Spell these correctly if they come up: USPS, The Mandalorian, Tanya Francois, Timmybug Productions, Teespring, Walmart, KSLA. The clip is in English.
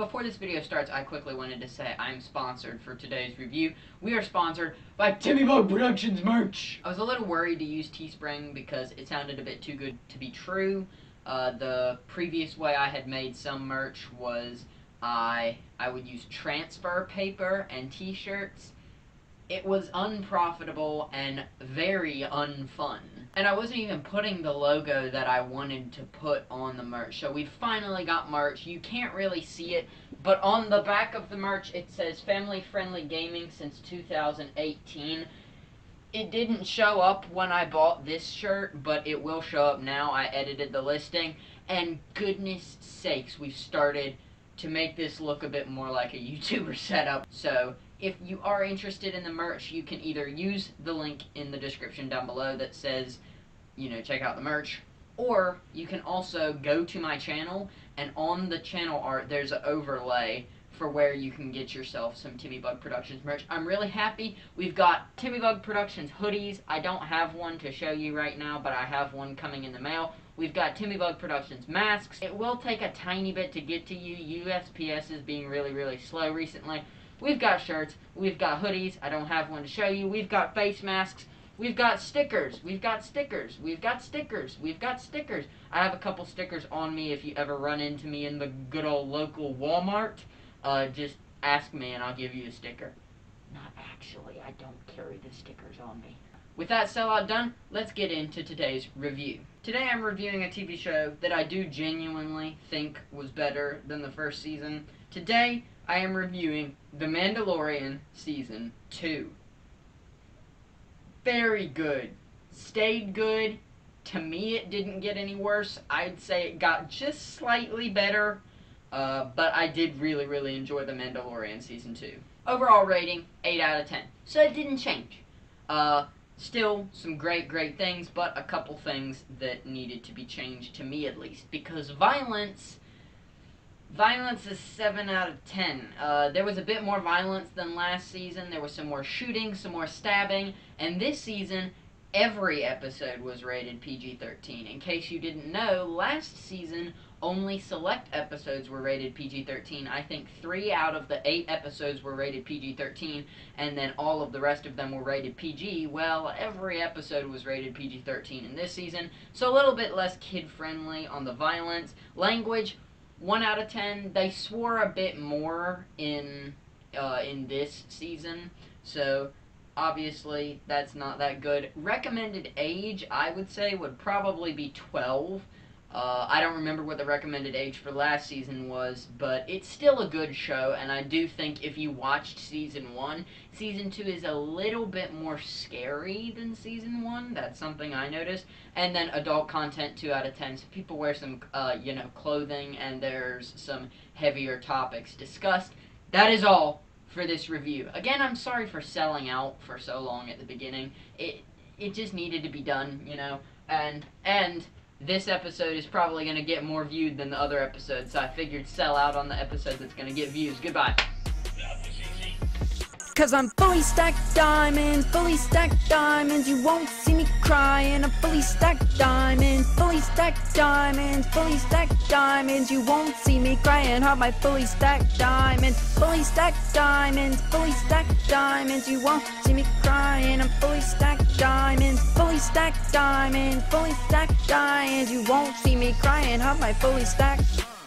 Before this video starts, I quickly wanted to say I'm sponsored for today's review. We are sponsored by Timmybug Productions merch! I was a little worried to use Teespring because it sounded a bit too good to be true. The previous way I had made some merch was I would use transfer paper and t-shirts. It was unprofitable and very unfun. And I wasn't even putting the logo that I wanted to put on the merch. So we finally got merch. You can't really see it, but on the back of the merch it says family-friendly gaming since 2018. It didn't show up when I bought this shirt, but it will show up now. I edited the listing, and goodness sakes, we've started to make this look a bit more like a YouTuber setup. So if you are interested in the merch, you can either use the link in the description down below that says, you know, check out the merch, or you can also go to my channel, and on the channel art, there's an overlay for where you can get yourself some Timmybug Productions merch. I'm really happy. We've got Timmybug Productions hoodies. I don't have one to show you right now, but I have one coming in the mail. We've got Timmybug Productions masks. It will take a tiny bit to get to you. USPS is being really, really slow recently. We've got shirts, we've got hoodies, I don't have one to show you, we've got face masks, we've got stickers, we've got stickers, we've got stickers, we've got stickers. I have a couple stickers on me if you ever run into me in the good old local Walmart. Just ask me and I'll give you a sticker. Not actually, I don't carry the stickers on me. With that sellout done, let's get into today's review. Today I'm reviewing a TV show that I do genuinely think was better than the first season. Today, I am reviewing The Mandalorian Season 2. Very good. Stayed good. To me, it didn't get any worse. I'd say it got just slightly better, but I did really, really enjoy The Mandalorian Season 2. Overall rating, 8 out of 10. So it didn't change. Still some great things, but a couple things that needed to be changed, to me at least, because Violence is 7 out of 10. There was a bit more violence than last season. There was some more shooting, some more stabbing. And this season, every episode was rated PG-13. In case you didn't know, last season, only select episodes were rated PG-13. I think 3 out of the 8 episodes were rated PG-13, and then all of the rest of them were rated PG. Well, every episode was rated PG-13 in this season, so a little bit less kid-friendly on the violence. Language, 1 out of 10, they swore a bit more in this season, so obviously that's not that good. Recommended age, I would say, would probably be 12. I don't remember what the recommended age for last season was, but it's still a good show, and I do think if you watched Season 1, Season 2 is a little bit more scary than Season 1. That's something I noticed. And then adult content, 2 out of 10. So people wear some, you know, clothing, and there's some heavier topics discussed. That is all for this review. Again, I'm sorry for selling out for so long at the beginning. It just needed to be done, you know, and this episode is probably going to get more viewed than the other episodes, so I figured sell out on the episode that's going to get views. Goodbye. Cause I'm fully stacked diamond, fully stacked diamonds. You won't see me crying. I'm fully stacked diamond, fully stacked diamonds, fully stacked diamonds. You won't see me crying. Hot my fully stacked diamond, fully stacked diamonds, fully stacked diamonds. You won't see me crying. I'm fully stacked diamonds, fully stacked diamonds, fully stacked diamonds. You won't see me crying. Hot my fully stacked.